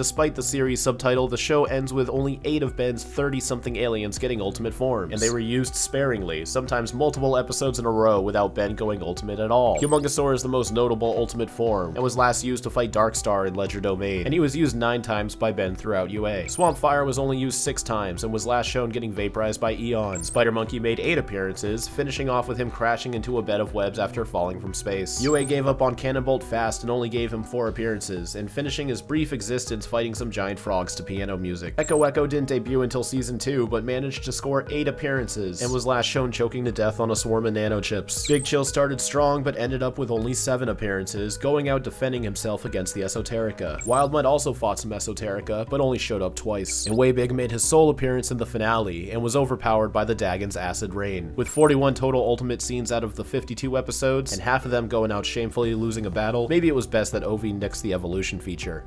Despite the series subtitle, the show ends with only 8 of Ben's 30-something aliens getting ultimate forms, and they were used sparingly, sometimes multiple episodes in a row without Ben going ultimate at all. Humungousaur is the most notable ultimate form, and was last used to fight Darkstar in Ledger Domain, and he was used 9 times by Ben throughout UA. Swampfire was only used 6 times, and was last shown getting vaporized by Eon. Spider Monkey made 8 appearances, finishing off with him crashing into a bed of webs after falling from space. UA gave up on Cannonbolt fast and only gave him 4 appearances, and finishing his brief existence fighting some giant frogs to piano music. Echo Echo didn't debut until Season 2, but managed to score 8 appearances, and was last shown choking to death on a swarm of nanochips. Big Chill started strong, but ended up with only 7 appearances, going out defending himself against the Esoterica. Wildmutt also fought some Esoterica, but only showed up twice. And Way Big made his sole appearance in the finale, and was overpowered by the Dagon's acid rain. With 41 total ultimate scenes out of the 52 episodes, and half of them going out shamefully losing a battle, maybe it was best that Ovi nixed the evolution feature.